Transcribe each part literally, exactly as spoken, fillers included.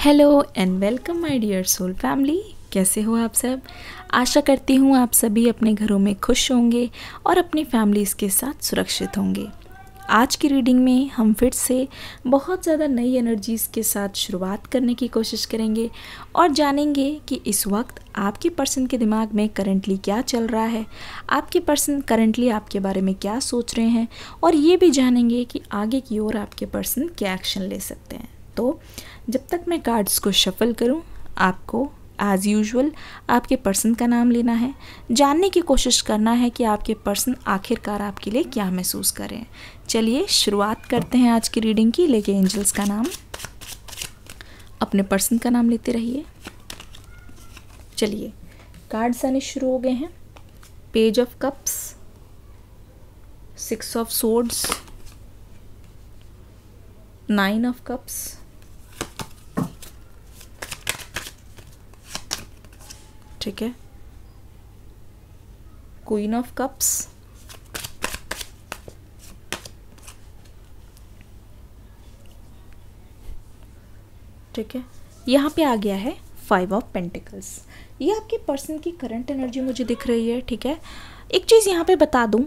Hello and welcome my dear soul family. कैसे हो आप सब? आशा करती हूँ आप सभी अपने घरों में खुश होंगे और अपनी फैमिलीज़ के साथ सुरक्षित होंगे। आज की रीडिंग में हम फिर से बहुत ज़्यादा नई एनर्जीज़ के साथ शुरुआत करने की कोशिश करेंगे और जानेंगे कि इस वक्त आपके पर्सन के दिमाग में करंटली क्या चल रहा है, आपके पर्सन करंटली आपके बारे में क्या सोच रहे हैं और ये भी जानेंगे कि आगे की ओर आपके पर्सन क्या एक्शन ले सकते हैं। तो जब तक मैं कार्ड्स को शफल करूं, आपको एज यूजुअल आपके पर्सन का नाम लेना है, जानने की कोशिश करना है कि आपके पर्सन आखिरकार आपके लिए क्या महसूस कर रहे हैं। चलिए शुरुआत करते हैं आज की रीडिंग की। लेके एंजल्स का नाम, अपने पर्सन का नाम लेते रहिए। चलिए कार्ड्स आने शुरू हो गए हैं। Page of cups, six of swords, nine of cups, ठीक है, क्वीन ऑफ कप्स, ठीक है, यहाँ पे आ गया है फाइव ऑफ पेंटिकल्स। ये आपके पर्सन की करंट एनर्जी मुझे दिख रही है। ठीक है, एक चीज़ यहाँ पे बता दूँ,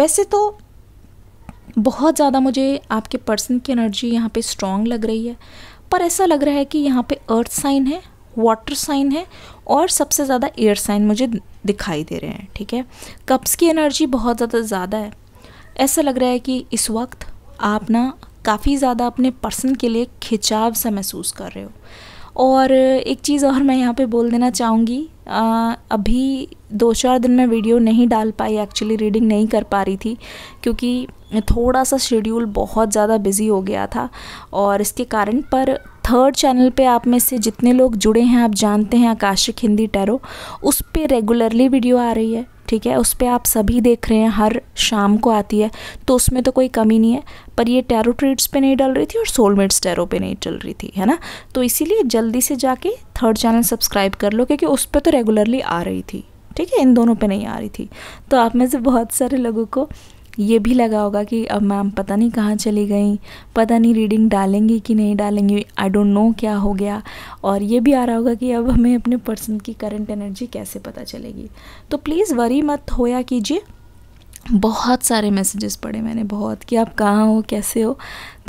वैसे तो बहुत ज़्यादा मुझे आपके पर्सन की एनर्जी यहाँ पे स्ट्रांग लग रही है, पर ऐसा लग रहा है कि यहाँ पे अर्थ साइन है, वाटर साइन है और सबसे ज़्यादा एयर साइन मुझे दिखाई दे रहे हैं। ठीक है, कप्स की एनर्जी बहुत ज़्यादा ज़्यादा है। ऐसा लग रहा है कि इस वक्त आप ना काफ़ी ज़्यादा अपने पर्सन के लिए खिंचाव सा महसूस कर रहे हो। और एक चीज़ और मैं यहाँ पे बोल देना चाहूँगी, अभी दो चार दिन मैं वीडियो नहीं डाल पाई, एक्चुअली रीडिंग नहीं कर पा रही थी क्योंकि थोड़ा सा शेड्यूल बहुत ज़्यादा बिजी हो गया था और इसके कारण। पर थर्ड चैनल पे आप में से जितने लोग जुड़े हैं, आप जानते हैं आकाशिक हिंदी टैरो, उस पे रेगुलरली वीडियो आ रही है। ठीक है, उस पे आप सभी देख रहे हैं, हर शाम को आती है, तो उसमें तो कोई कमी नहीं है। पर ये टैरो ट्रीट्स पे नहीं डल रही थी और सोलमेट्स टैरो पे नहीं चल रही थी, है ना। तो इसीलिए जल्दी से जाके थर्ड चैनल सब्सक्राइब कर लो क्योंकि उस पर तो रेगुलरली आ रही थी। ठीक है, इन दोनों पर नहीं आ रही थी। तो आप में से बहुत सारे लोगों को ये भी लगा होगा कि अब मैम पता नहीं कहाँ चली गई, पता नहीं रीडिंग डालेंगी कि नहीं डालेंगी, आई डोंट नो क्या हो गया। और ये भी आ रहा होगा कि अब हमें अपने पर्सन की करंट एनर्जी कैसे पता चलेगी। तो प्लीज़ वरी मत होया कीजिए। बहुत सारे मैसेजेस पढ़े मैंने बहुत कि आप कहाँ हो, कैसे हो।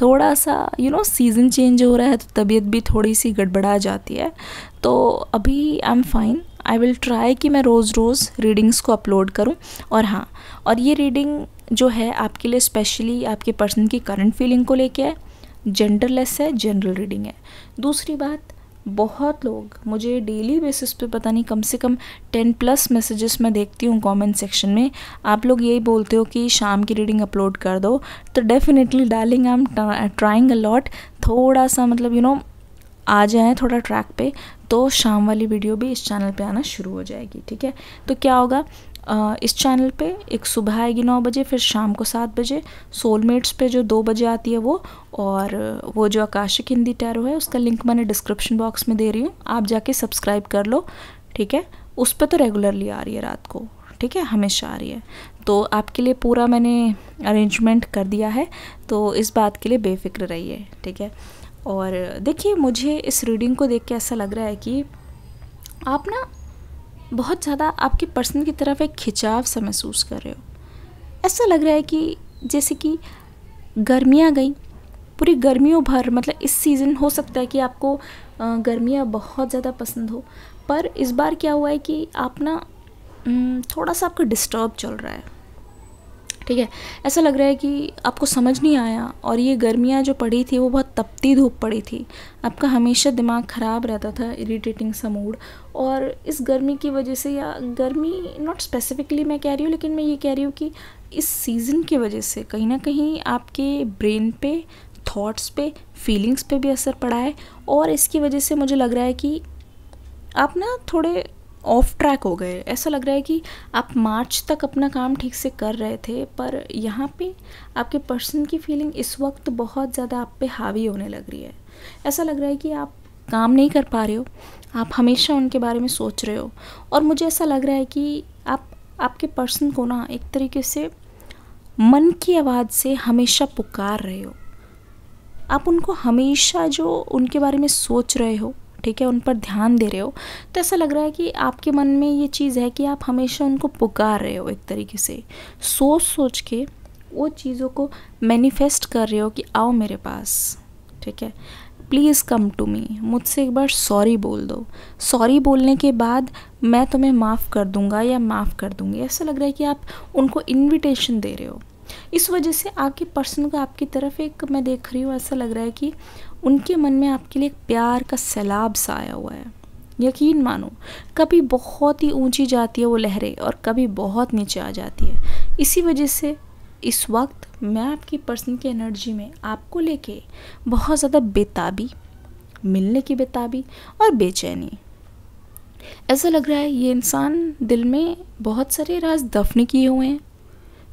थोड़ा सा यू नो सीज़न चेंज हो रहा है तो तबीयत भी थोड़ी सी गड़बड़ा जाती है। तो अभी I am fine, I will try कि मैं रोज़ रोज़ रीडिंग्स को अपलोड करूँ। और हाँ, और ये रीडिंग जो है आपके लिए स्पेशली आपके पर्सन की करंट फीलिंग को लेके है, जेंडरलेस है, जनरल रीडिंग है। दूसरी बात, बहुत लोग मुझे डेली बेसिस पे पता नहीं कम से कम टेन प्लस मैसेजेस मैं देखती हूँ कमेंट सेक्शन में, आप लोग यही बोलते हो कि शाम की रीडिंग अपलोड कर दो। तो definitely darling I am trying a lot. थोड़ा सा मतलब यू नो आ जाएँ थोड़ा ट्रैक पे, तो शाम वाली वीडियो भी इस चैनल पे आना शुरू हो जाएगी। ठीक है, तो क्या होगा, Uh, इस चैनल पे एक सुबह आएगी नौ बजे, फिर शाम को सात बजे, सोलमेट्स पे जो दो बजे आती है वो, और वो जो आकाशिक हिंदी टैरो है उसका लिंक मैंने डिस्क्रिप्शन बॉक्स में दे रही हूँ, आप जाके सब्सक्राइब कर लो। ठीक है, उस पे तो रेगुलरली आ रही है रात को, ठीक है, हमेशा आ रही है। तो आपके लिए पूरा मैंने अरेंजमेंट कर दिया है, तो इस बात के लिए बेफिक्र रहिए। ठीक है, और देखिए मुझे इस रीडिंग को देख के ऐसा लग रहा है कि आप ना बहुत ज़्यादा आपके पर्सन की तरफ एक खिंचाव सा महसूस कर रहे हो। ऐसा लग रहा है कि जैसे कि गर्मियाँ गई, पूरी गर्मियों भर, मतलब इस सीज़न हो सकता है कि आपको गर्मियाँ बहुत ज़्यादा पसंद हो, पर इस बार क्या हुआ है कि आप ना थोड़ा सा आपका डिस्टर्ब चल रहा है। ठीक है, ऐसा लग रहा है कि आपको समझ नहीं आया, और ये गर्मियाँ जो पड़ी थी वो बहुत तपती धूप पड़ी थी, आपका हमेशा दिमाग ख़राब रहता था, इरिटेटिंग सा मूड। और इस गर्मी की वजह से, या गर्मी नॉट स्पेसिफिकली मैं कह रही हूँ, लेकिन मैं ये कह रही हूँ कि इस सीज़न की वजह से कहीं ना कहीं आपके ब्रेन पे, थॉट्स पे, फीलिंग्स पे भी असर पड़ा है। और इसकी वजह से मुझे लग रहा है कि आप ना थोड़े ऑफ ट्रैक हो गए। ऐसा लग रहा है कि आप मार्च तक अपना काम ठीक से कर रहे थे, पर यहाँ पे आपके पर्सन की फीलिंग इस वक्त बहुत ज़्यादा आप पे हावी होने लग रही है। ऐसा लग रहा है कि आप काम नहीं कर पा रहे हो, आप हमेशा उनके बारे में सोच रहे हो। और मुझे ऐसा लग रहा है कि आप आपके पर्सन को ना एक तरीके से मन की आवाज़ से हमेशा पुकार रहे हो। आप उनको हमेशा जो उनके बारे में सोच रहे हो, ठीक है, उन पर ध्यान दे रहे हो, तो ऐसा लग रहा है कि आपके मन में ये चीज़ है कि आप हमेशा उनको पुकार रहे हो, एक तरीके से सोच सोच के वो चीज़ों को मैनिफेस्ट कर रहे हो कि आओ मेरे पास, ठीक है, प्लीज़ कम टू मी, मुझसे एक बार सॉरी बोल दो, सॉरी बोलने के बाद मैं तुम्हें माफ़ कर दूंगा या माफ़ कर दूंगी। ऐसा लग रहा है कि आप उनको इन्विटेशन दे रहे हो। इस वजह से आपकी पर्सन को आपकी तरफ एक, मैं देख रही हूँ, ऐसा लग रहा है कि उनके मन में आपके लिए एक प्यार का सैलाब सा आया हुआ है। यकीन मानो, कभी बहुत ही ऊंची जाती है वो लहरें और कभी बहुत नीचे आ जाती है। इसी वजह से इस वक्त मैं आपकी पर्सन की एनर्जी में आपको लेके बहुत ज़्यादा बेताबी, मिलने की बेताबी और बेचैनी, ऐसा लग रहा है ये इंसान दिल में बहुत सारे राज दफन किए हुए हैं,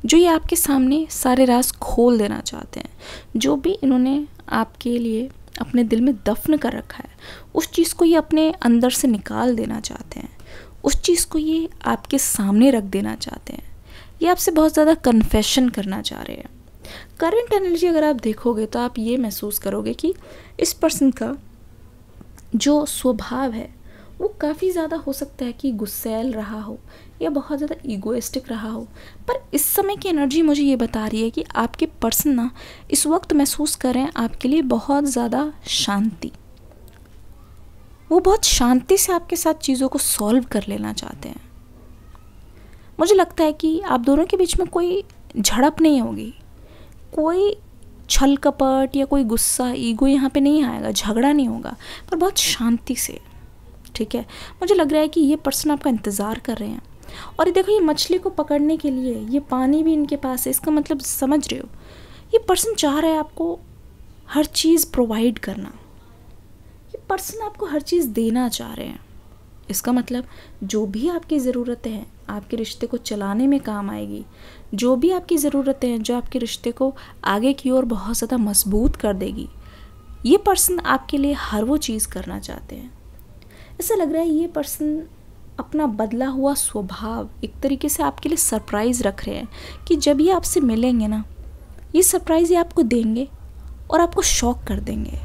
जो ये आपके सामने सारे राज खोल देना चाहते हैं। जो भी इन्होंने आपके लिए अपने दिल में दफन कर रखा है, उस चीज़ को ये अपने अंदर से निकाल देना चाहते हैं, उस चीज़ को ये आपके सामने रख देना चाहते हैं। ये आपसे बहुत ज़्यादा कन्फेशन करना चाह रहे हैं। करंट एनर्जी अगर आप देखोगे तो आप ये महसूस करोगे कि इस पर्सन का जो स्वभाव है वो काफ़ी ज़्यादा हो सकता है कि गुस्सैल रहा हो या बहुत ज़्यादा ईगोइस्टिक रहा हो, पर इस समय की एनर्जी मुझे ये बता रही है कि आपके पर्सन ना इस वक्त महसूस कर रहे हैं आपके लिए बहुत ज़्यादा शांति। वो बहुत शांति से आपके साथ चीज़ों को सॉल्व कर लेना चाहते हैं। मुझे लगता है कि आप दोनों के बीच में कोई झड़प नहीं होगी, कोई छल कपट या कोई गुस्सा, ईगो यहाँ पे नहीं आएगा, झगड़ा नहीं होगा, पर बहुत शांति से, ठीक है। मुझे लग रहा है कि ये पर्सन आपका इंतज़ार कर रहे हैं। और ये देखो, ये मछली को पकड़ने के लिए ये पानी भी इनके पास है, इसका मतलब समझ रहे हो, ये पर्सन चाह रहा है आपको हर चीज़ प्रोवाइड करना, ये पर्सन आपको हर चीज़ देना चाह रहे हैं। इसका मतलब जो भी आपकी ज़रूरतें हैं आपके रिश्ते को चलाने में काम आएगी, जो भी आपकी ज़रूरतें हैं जो आपके रिश्ते को आगे की ओर बहुत ज़्यादा मजबूत कर देगी, ये पर्सन आपके लिए हर वो चीज़ करना चाहते हैं। ऐसा लग रहा है ये पर्सन अपना बदला हुआ स्वभाव एक तरीके से आपके लिए सरप्राइज़ रख रहे हैं कि जब ये आपसे मिलेंगे ना, ये सरप्राइज़ ये आपको देंगे और आपको शॉक कर देंगे।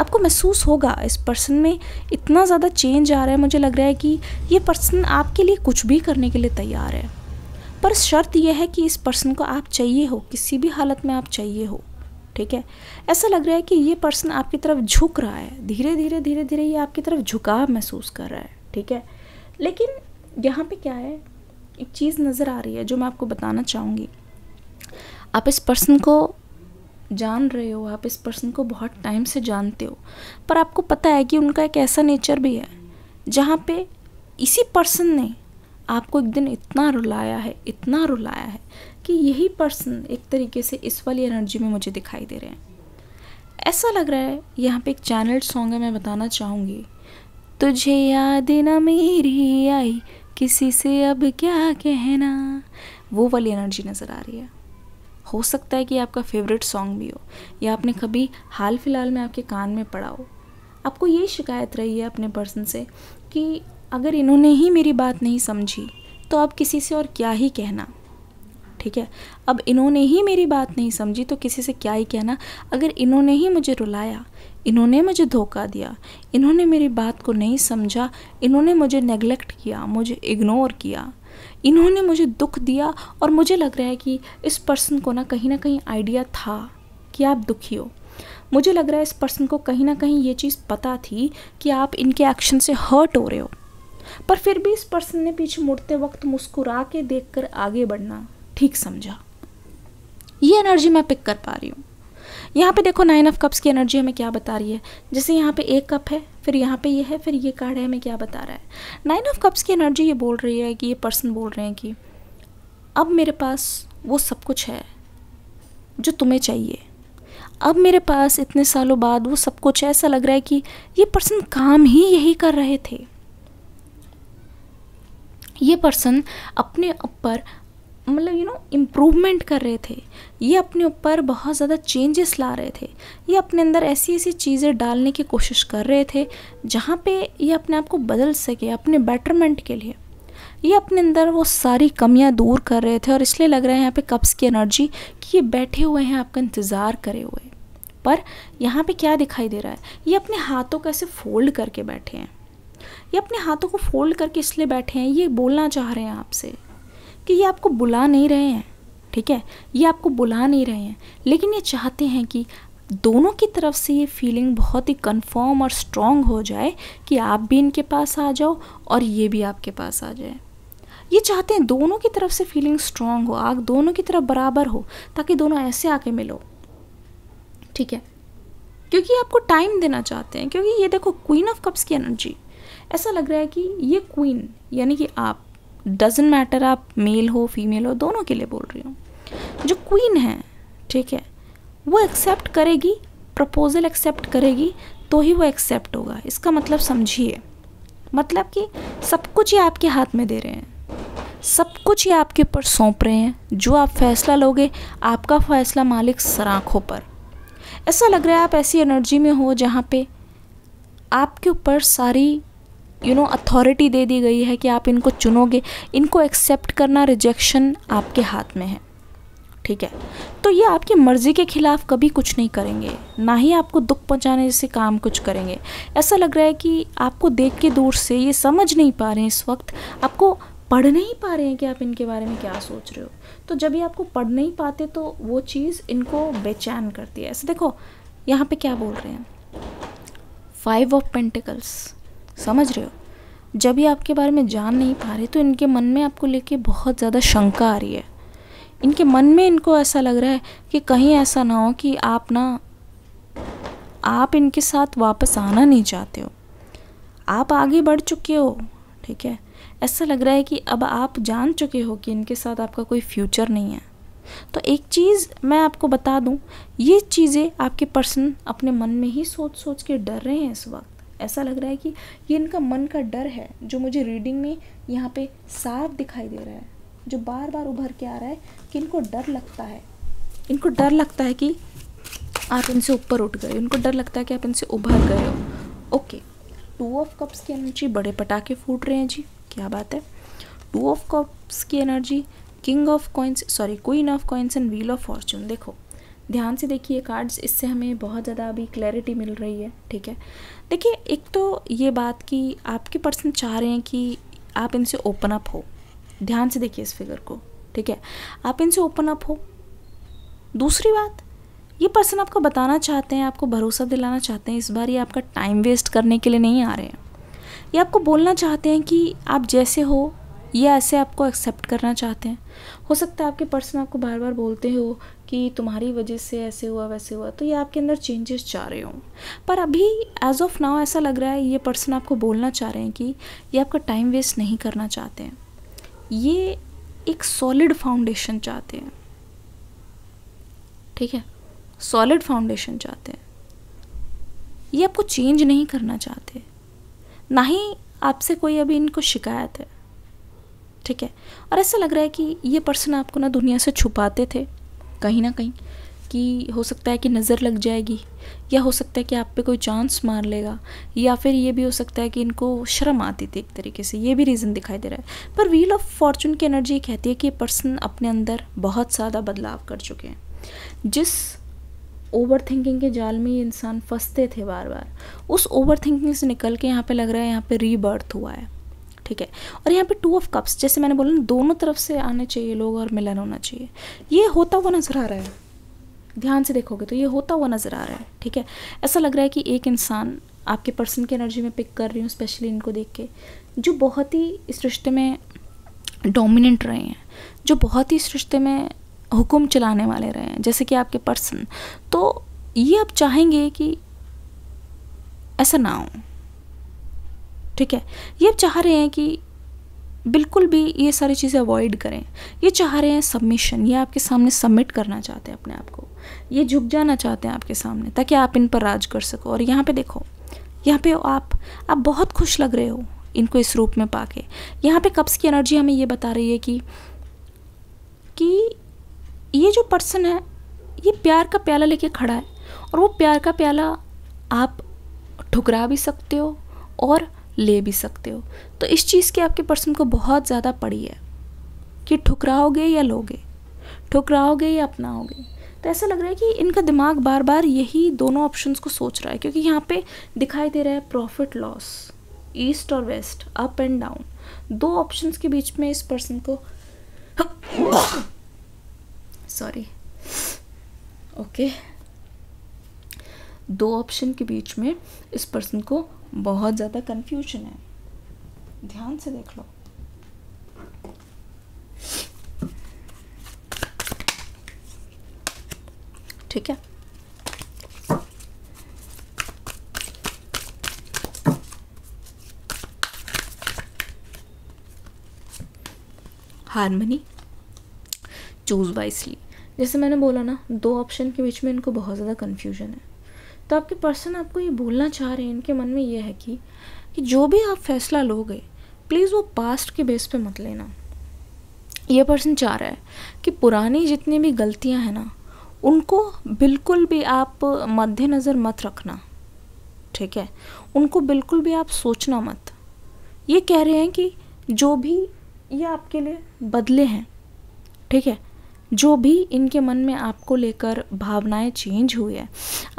आपको महसूस होगा इस पर्सन में इतना ज़्यादा चेंज आ रहा है। मुझे लग रहा है कि ये पर्सन आपके लिए कुछ भी करने के लिए तैयार है, पर शर्त यह है कि इस पर्सन को आप चाहिए हो, किसी भी हालत में आप चाहिए हो, ठीक है। ऐसा लग रहा है कि ये पर्सन आपकी तरफ झुक रहा है, धीरे धीरे धीरे धीरे ये आपकी तरफ झुकाव महसूस कर रहा है, ठीक है। लेकिन यहाँ पर क्या है, एक चीज़ नज़र आ रही है जो मैं आपको बताना चाहूँगी। आप इस पर्सन को जान रहे हो, आप इस पर्सन को बहुत टाइम से जानते हो, पर आपको पता है कि उनका एक ऐसा नेचर भी है जहाँ पे इसी पर्सन ने आपको एक दिन इतना रुलाया है, इतना रुलाया है कि यही पर्सन एक तरीके से इस वाली एनर्जी में मुझे दिखाई दे रहे हैं। ऐसा लग रहा है यहाँ पे एक चैनल सॉन्ग है, मैं बताना चाहूँगी। तुझे याद ना मेरी आई, किसी से अब क्या कहना, वो वाली एनर्जी नज़र आ रही है। हो सकता है कि आपका फेवरेट सॉन्ग भी हो या आपने कभी हाल फिलहाल में आपके कान में पड़ा हो। आपको यही शिकायत रही है अपने पर्सन से कि अगर इन्होंने ही मेरी बात नहीं समझी तो अब किसी से और क्या ही कहना, ठीक है, अब इन्होंने ही मेरी बात नहीं समझी तो किसी से क्या ही कहना, अगर इन्होंने ही मुझे रुलाया, इन्होंने मुझे धोखा दिया, इन्होंने मेरी बात को नहीं समझा, इन्होंने मुझे नेगलेक्ट किया, मुझे इग्नोर किया, इन्होंने मुझे दुख दिया। और मुझे लग रहा है कि इस पर्सन को ना कहीं ना कहीं आइडिया था कि आप दुखी हो। मुझे लग रहा है इस पर्सन को कहीं ना कहीं ये चीज़ पता थी कि आप इनके एक्शन से हर्ट हो रहे हो, पर फिर भी इस पर्सन ने पीछे मुड़ते वक्त मुस्कुरा के देखकर आगे बढ़ना ठीक समझा। ये एनर्जी मैं पिक कर पा रही हूँ। यहाँ पे देखो, नाइन ऑफ कप्स की एनर्जी हमें क्या बता रही है। जैसे यहाँ पे एक कप है, फिर यहाँ पे ये है, फिर ये कार्ड है, हमें क्या बता रहा है। नाइन ऑफ कप्स की एनर्जी ये बोल रही है कि ये पर्सन बोल रहे हैं कि अब मेरे पास वो सब कुछ है जो तुम्हें चाहिए, अब मेरे पास इतने सालों बाद वो सब कुछ है। ऐसा लग रहा है कि ये पर्सन काम ही यही कर रहे थे। ये पर्सन अपने ऊपर मतलब यू नो इम्प्रूवमेंट कर रहे थे, ये अपने ऊपर बहुत ज़्यादा चेंजेस ला रहे थे, ये अपने अंदर ऐसी ऐसी चीज़ें डालने की कोशिश कर रहे थे जहाँ पे ये अपने आप को बदल सके अपने बेटरमेंट के लिए। ये अपने अंदर वो सारी कमियाँ दूर कर रहे थे और इसलिए लग रहा है यहाँ पे कप्स की एनर्जी कि ये बैठे हुए हैं आपका इंतज़ार करे हुए, पर यहाँ पे क्या दिखाई दे रहा है, ये अपने हाथों को ऐसे फोल्ड करके बैठे हैं, ये अपने हाथों को फोल्ड करके इसलिए बैठे हैं, ये बोलना चाह रहे हैं आपसे कि ये आपको बुला नहीं रहे हैं, ठीक है, ये आपको बुला नहीं रहे हैं, लेकिन ये चाहते हैं कि दोनों की तरफ से ये फीलिंग बहुत ही कंफर्म और स्ट्रॉन्ग हो जाए कि आप भी इनके पास आ जाओ और ये भी आपके पास आ जाए। ये चाहते हैं दोनों की तरफ से फीलिंग स्ट्रॉन्ग हो, आग दोनों की तरफ बराबर हो, ताकि दोनों ऐसे आके मिलो, ठीक है, क्योंकि आपको टाइम देना चाहते हैं। क्योंकि ये देखो क्वीन ऑफ कप्स की एनर्जी, ऐसा लग रहा है कि ये क्वीन यानी कि आप, डजेंट मैटर आप मेल हो फीमेल हो, दोनों के लिए बोल रही हूँ, जो क्वीन है, ठीक है, वो एक्सेप्ट करेगी, प्रपोजल एक्सेप्ट करेगी तो ही वो एक्सेप्ट होगा। इसका मतलब समझिए, मतलब कि सब कुछ ये आपके हाथ में दे रहे हैं, सब कुछ ये आपके ऊपर सौंप रहे हैं, जो आप फैसला लोगे आपका फैसला मालिक सर आँखों पर। ऐसा लग रहा है आप ऐसी एनर्जी में हो जहाँ पे आपके ऊपर सारी यू नो अथॉरिटी दे दी गई है कि आप इनको चुनोगे, इनको एक्सेप्ट करना रिजेक्शन आपके हाथ में है, ठीक है, तो ये आपकी मर्ज़ी के ख़िलाफ़ कभी कुछ नहीं करेंगे, ना ही आपको दुख पहुंचाने जैसे काम कुछ करेंगे। ऐसा लग रहा है कि आपको देख के दूर से ये समझ नहीं पा रहे हैं, इस वक्त आपको पढ़ नहीं पा रहे हैं कि आप इनके बारे में क्या सोच रहे हो, तो जब ये आपको पढ़ नहीं पाते तो वो चीज़ इनको बेचैन करती है। ऐसे देखो यहाँ पे क्या बोल रहे हैं, फाइव ऑफ पेंटिकल्स, समझ रहे हो, जब ये आपके बारे में जान नहीं पा रहे तो इनके मन में आपको लेके बहुत ज़्यादा शंका आ रही है, इनके मन में इनको ऐसा लग रहा है कि कहीं ऐसा ना हो कि आप ना आप इनके साथ वापस आना नहीं चाहते हो, आप आगे बढ़ चुके हो, ठीक है, ऐसा लग रहा है कि अब आप जान चुके हो कि इनके साथ आपका कोई फ्यूचर नहीं है। तो एक चीज़ मैं आपको बता दूं, ये चीज़ें आपके पर्सन अपने मन में ही सोच सोच के डर रहे हैं इस वक्त। ऐसा लग रहा है कि ये इनका मन का डर है जो मुझे रीडिंग में यहाँ पे साफ दिखाई दे रहा है, जो बार बार उभर के आ रहा है कि इनको डर लगता है, इनको डर लगता है कि आप इनसे ऊपर उठ गए, इनको डर लगता है कि आप इनसे उभर गए हो। ओके, टू ऑफ कप्स की एनर्जी, बड़े पटाखे फूट रहे हैं जी, क्या बात है। टू ऑफ कप्स की energy, king of coins, sorry queen of coins and wheel of fortune. देखो ध्यान से देखिए कार्ड्स, इससे हमें बहुत ज़्यादा अभी क्लैरिटी मिल रही है, ठीक है। देखिए एक तो ये बात कि आपके पर्सन चाह रहे हैं कि आप इनसे ओपन अप हो, ध्यान से देखिए इस फिगर को, ठीक है, आप इनसे ओपन अप हो। दूसरी बात, ये पर्सन आपको बताना चाहते हैं, आपको भरोसा दिलाना चाहते हैं इस बार, ये आपका टाइम वेस्ट करने के लिए नहीं आ रहे हैं, ये आपको बोलना चाहते हैं कि आप जैसे हो ये ऐसे आपको एक्सेप्ट करना चाहते हैं। हो सकता है आपके पर्सन आपको बार बार बोलते हो कि तुम्हारी वजह से ऐसे हुआ वैसे हुआ, तो ये आपके अंदर चेंजेस चाह रहे हों, पर अभी एज ऑफ नाउ ऐसा लग रहा है ये पर्सन आपको बोलना चाह रहे हैं कि ये आपका टाइम वेस्ट नहीं करना चाहते हैं, ये एक सॉलिड फाउंडेशन चाहते हैं, ठीक है, सॉलिड फाउंडेशन चाहते हैं, ये आपको चेंज नहीं करना चाहते, ना ही आपसे कोई अभी इनको शिकायत है, ठीक है। और ऐसा लग रहा है कि ये पर्सन आपको ना दुनिया से छुपाते थे कहीं ना कहीं, कि हो सकता है कि नज़र लग जाएगी, या हो सकता है कि आप पे कोई चांस मार लेगा, या फिर ये भी हो सकता है कि इनको शर्म आती थी, एक तरीके से ये भी रीज़न दिखाई दे रहा है। पर व्हील ऑफ फॉर्चून की एनर्जी कहती है कि पर्सन अपने अंदर बहुत ज़्यादा बदलाव कर चुके हैं, जिस ओवर थिंकिंग के जाल में ये इंसान फंसते थे बार बार, उस ओवर थिंकिंग से निकल के यहाँ पर लग रहा है यहाँ पर रीबर्थ हुआ है, ठीक है। और यहाँ पे टू ऑफ कप्स, जैसे मैंने बोला ना, दोनों तरफ से आने चाहिए लोग और मिलन होना चाहिए, ये होता हुआ नजर आ रहा है, ध्यान से देखोगे तो ये होता हुआ नज़र आ रहा है, ठीक है। ऐसा लग रहा है कि एक इंसान आपके पर्सन की एनर्जी में पिक कर रही हूँ, स्पेशली इनको देख के, जो बहुत ही इस रिश्ते में डोमिनेंट रहे हैं, जो बहुत ही इस रिश्ते में हुक्म चलाने वाले रहे हैं, जैसे कि आपके पर्सन, तो ये आप चाहेंगे कि ऐसा ना हो, ठीक है, ये आप चाह रहे हैं कि बिल्कुल भी ये सारी चीज़ें अवॉइड करें, ये चाह रहे हैं सबमिशन, ये आपके सामने सबमिट करना चाहते हैं अपने आप को, ये झुक जाना चाहते हैं आपके सामने ताकि आप इन पर राज कर सको। और यहाँ पे देखो, यहाँ पे आप आप बहुत खुश लग रहे हो इनको इस रूप में पाके। यहाँ पे कप्स की एनर्जी हमें ये बता रही है कि कि ये जो पर्सन है ये प्यार का प्याला लेके खड़ा है, और वो प्यार का प्याला आप ठुकरा भी सकते हो और ले भी सकते हो, तो इस चीज़ की आपके पर्सन को बहुत ज़्यादा पड़ी है कि ठुकराओगे या लोगे, ठुकराओगे या अपनाओगे। तो ऐसा लग रहा है कि इनका दिमाग बार बार यही दोनों ऑप्शंस को सोच रहा है, क्योंकि यहाँ पे दिखाई दे रहा है प्रॉफिट लॉस, ईस्ट और वेस्ट, अप एंड डाउन, दो ऑप्शंस के बीच में इस पर्सन को सॉरी ओके दो ऑप्शन के बीच में इस पर्सन को बहुत ज़्यादा कंफ्यूजन है। ध्यान से देख लो, ठीक है। हारमनी, चूज वाइसली, जैसे मैंने बोला ना, दो ऑप्शन के बीच में इनको बहुत ज़्यादा कन्फ्यूजन है। तो आपके पर्सन आपको ये बोलना चाह रहे हैं, इनके मन में ये है कि कि जो भी आप फैसला लोगे प्लीज़ वो पास्ट के बेस पे मत लेना। ये पर्सन चाह रहा है कि पुरानी जितनी भी गलतियां हैं ना, उनको बिल्कुल भी आप मद्देनज़र मत रखना, ठीक है, उनको बिल्कुल भी आप सोचना मत। ये कह रहे हैं कि जो भी ये आपके लिए बदले हैं, ठीक है, जो भी इनके मन में आपको लेकर भावनाएं चेंज हुई है,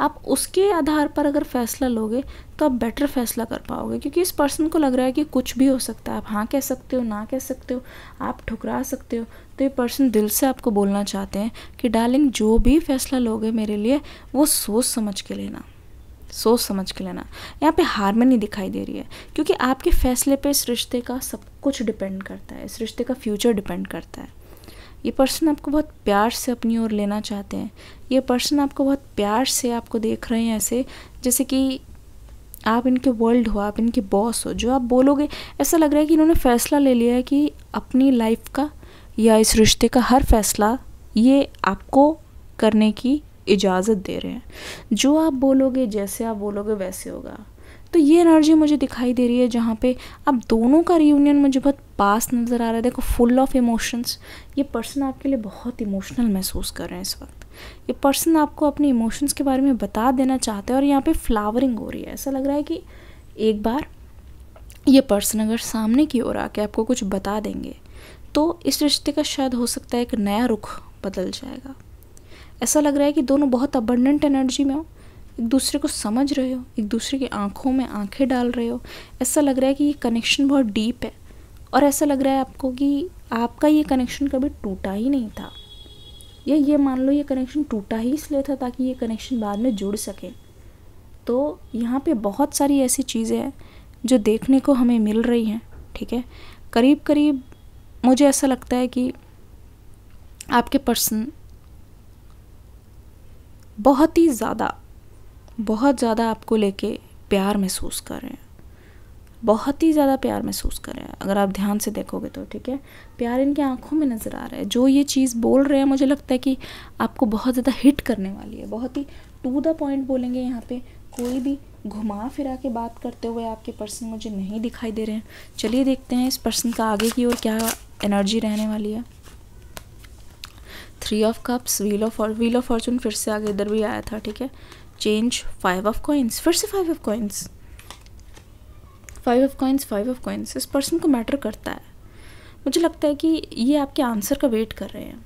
आप उसके आधार पर अगर फैसला लोगे तो आप बेटर फैसला कर पाओगे। क्योंकि इस पर्सन को लग रहा है कि कुछ भी हो सकता है, आप हाँ कह सकते हो, ना कह सकते हो, आप ठुकरा सकते हो। तो ये पर्सन दिल से आपको बोलना चाहते हैं कि डार्लिंग जो भी फैसला लोगे मेरे लिए वो सोच समझ के लेना, सोच समझ के लेना। यहाँ पे हार्मनी दिखाई दे रही है, क्योंकि आपके फैसले पे इस रिश्ते का सब कुछ डिपेंड करता है, इस रिश्ते का फ्यूचर डिपेंड करता है। ये पर्सन आपको बहुत प्यार से अपनी ओर लेना चाहते हैं। ये पर्सन आपको बहुत प्यार से आपको देख रहे हैं ऐसे जैसे कि आप इनके वर्ल्ड हो, आप इनके बॉस हो। जो आप बोलोगे, ऐसा लग रहा है कि इन्होंने फैसला ले लिया है कि अपनी लाइफ का या इस रिश्ते का हर फैसला ये आपको करने की इजाज़त दे रहे हैं। जो आप बोलोगे, जैसे आप बोलोगे वैसे होगा। तो ये एनर्जी मुझे दिखाई दे रही है जहाँ पे आप दोनों का रियूनियन मुझे बहुत पास नज़र आ रहा है। देखो, फुल ऑफ इमोशंस, ये पर्सन आपके लिए बहुत इमोशनल महसूस कर रहे हैं इस वक्त। ये पर्सन आपको अपने इमोशंस के बारे में बता देना चाहते हैं और यहाँ पे फ्लावरिंग हो रही है। ऐसा लग रहा है कि एक बार ये पर्सन अगर सामने की ओर आके आपको कुछ बता देंगे तो इस रिश्ते का शायद हो सकता है एक नया रुख बदल जाएगा। ऐसा लग रहा है कि दोनों बहुत अबंडेंट एनर्जी में हो, एक दूसरे को समझ रहे हो, एक दूसरे की आंखों में आंखें डाल रहे हो। ऐसा लग रहा है कि ये कनेक्शन बहुत डीप है और ऐसा लग रहा है आपको कि आपका ये कनेक्शन कभी टूटा ही नहीं था, या ये मान लो ये कनेक्शन टूटा ही इसलिए था ताकि ये कनेक्शन बाद में जुड़ सके। तो यहाँ पे बहुत सारी ऐसी चीज़ें हैं जो देखने को हमें मिल रही हैं, ठीक है। करीब करीब मुझे ऐसा लगता है कि आपके पर्सन बहुत ही ज़्यादा बहुत ज़्यादा आपको लेके प्यार महसूस कर रहे हैं, बहुत ही ज़्यादा प्यार महसूस कर रहे हैं अगर आप ध्यान से देखोगे तो, ठीक है। प्यार इनकी आंखों में नज़र आ रहा है। जो ये चीज़ बोल रहे हैं मुझे लगता है कि आपको बहुत ज़्यादा हिट करने वाली है, बहुत ही टू द पॉइंट बोलेंगे। यहाँ पे कोई भी घुमा फिरा के बात करते हुए आपके पर्सन मुझे नहीं दिखाई दे रहे हैं। चलिए देखते हैं इस पर्सन का आगे की ओर क्या एनर्जी रहने वाली है। Three of cups, wheel of wheel of fortune फिर से आगे, इधर भी आया था, ठीक है। चेंज, फाइव ऑफ कॉइन्स, फिर से five of coins, five of coins five of coins. इस पर्सन को मैटर करता है। मुझे लगता है कि ये आपके आंसर का वेट कर रहे हैं,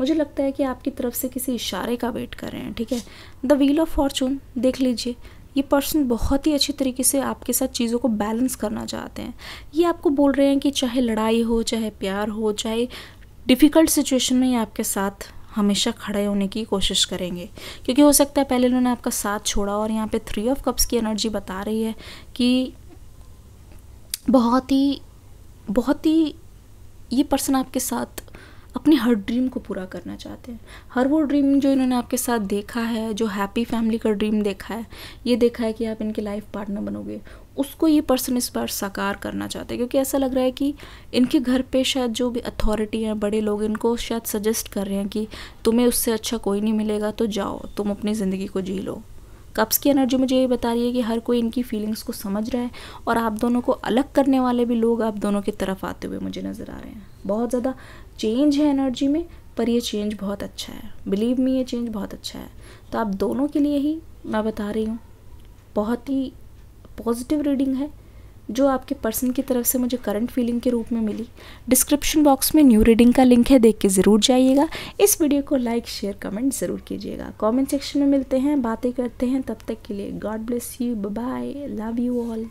मुझे लगता है कि आपकी तरफ से किसी इशारे का वेट कर रहे हैं, ठीक है। द व्हील ऑफ फॉर्चून, देख लीजिए ये पर्सन बहुत ही अच्छी तरीके से आपके साथ चीज़ों को बैलेंस करना चाहते हैं। ये आपको बोल रहे हैं कि चाहे लड़ाई हो, चाहे प्यार हो, चाहे डिफ़िकल्ट सिचुएशन में, ये आपके साथ हमेशा खड़े होने की कोशिश करेंगे। क्योंकि हो सकता है पहले उन्होंने आपका साथ छोड़ा, और यहाँ पे थ्री ऑफ कप्स की एनर्जी बता रही है कि बहुत ही बहुत ही ये पर्सन आपके साथ अपने हर ड्रीम को पूरा करना चाहते हैं। हर वो ड्रीम जो इन्होंने आपके साथ देखा है, जो हैप्पी फैमिली का ड्रीम देखा है, ये देखा है कि आप इनके लाइफ पार्टनर बनोगे, उसको ये पर्सन इस बार साकार करना चाहते हैं। क्योंकि ऐसा लग रहा है कि इनके घर पे शायद जो भी अथॉरिटी हैं, बड़े लोग, इनको शायद सजेस्ट कर रहे हैं कि तुम्हें उससे अच्छा कोई नहीं मिलेगा, तो जाओ तुम अपनी ज़िंदगी को जी लो। कप्स की एनर्जी मुझे ये बता रही है कि हर कोई इनकी फीलिंग्स को समझ रहा है और आप दोनों को अलग करने वाले भी लोग आप दोनों की तरफ आते हुए मुझे नज़र आ रहे हैं। बहुत ज़्यादा चेंज है एनर्जी में, पर ये चेंज बहुत अच्छा है, बिलीव मी, ये चेंज बहुत अच्छा है। तो आप दोनों के लिए ही मैं बता रही हूँ, बहुत ही पॉजिटिव रीडिंग है। जो आपके पर्सन की तरफ से मुझे करंट फीलिंग के रूप में मिली। डिस्क्रिप्शन बॉक्स में न्यू रीडिंग का लिंक है, देख के ज़रूर जाइएगा। इस वीडियो को लाइक शेयर कमेंट ज़रूर कीजिएगा। कमेंट सेक्शन में मिलते हैं, बातें करते हैं, तब तक के लिए God bless you, bye, love you all.